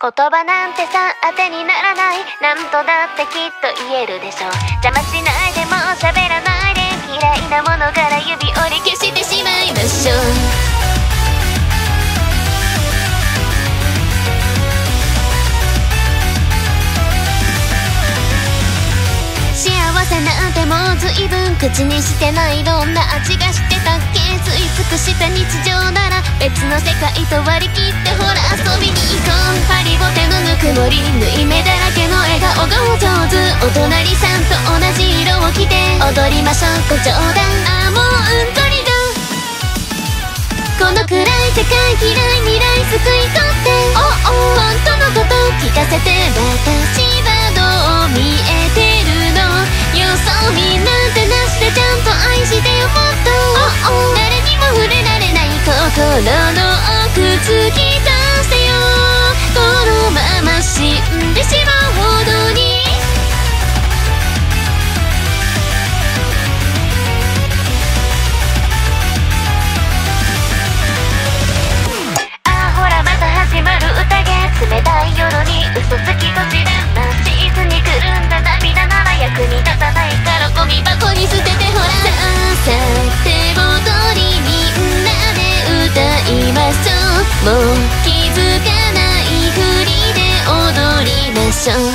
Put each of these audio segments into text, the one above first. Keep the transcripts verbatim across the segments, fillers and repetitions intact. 言葉なんてさ当てにならない、なんとだってきっと言えるでしょ。邪魔しないでも喋らないで、嫌いなものから指折り消してしまいましょう。なんてもうずいぶん口にしてない、どんな味がしてたっけ。吸い尽くした日常なら別の世界と割り切って、ほら遊びに行こう。パリボテのぬくもり、縫い目だらけの笑顔がお上手。お隣さんと同じ色を着て踊りましょう、ご冗談。ああもううんこりだ、この暗い世界嫌い、未来すくい取って、おお本当のこと聞かせて、私はどう見えてるの。そうみんなでなして、ちゃんと愛してよ、もっと、oh oh、誰にも触れられない心の奥突き出せよ、このまま死んでしまうほどに。あほらまた始まる宴、冷たい夜に嘘つきこじらなし、いつに来るんだ涙なら役に立たない、からゴミ箱に捨ててほら。さあさあ手踊り、みんなで歌いましょう。もう気づかないふりで踊りましょう。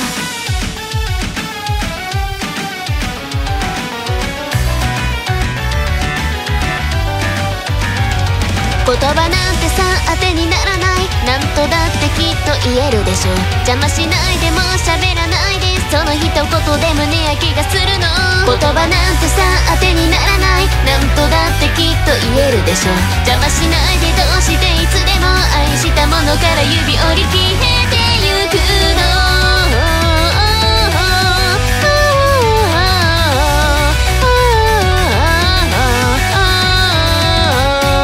言葉なんてさ当てにならない、なんとだってきっと言えるでしょ。邪魔しないでも喋らないで、その一言で胸焼けがするの。言葉なんてさ当てにならない、なんとだってきっと言えるでしょ。邪魔しないでどうしていつでも、愛したものから指折り消えてゆくの。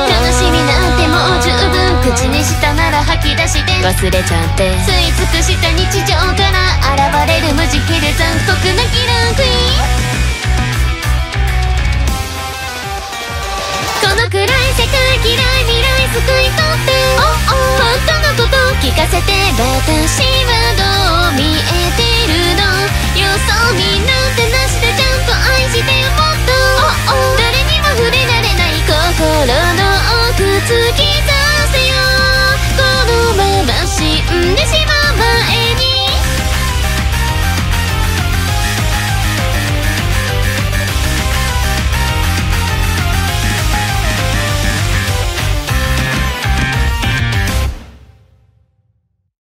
楽しみなんてもう十分口にしたなら吐き出して、忘れちゃって、吸い尽くした日常から現れる無慈悲で残酷なキラークイーン。この暗い世界嫌い、未来すくい取って、おお本当のこと聞かせて、私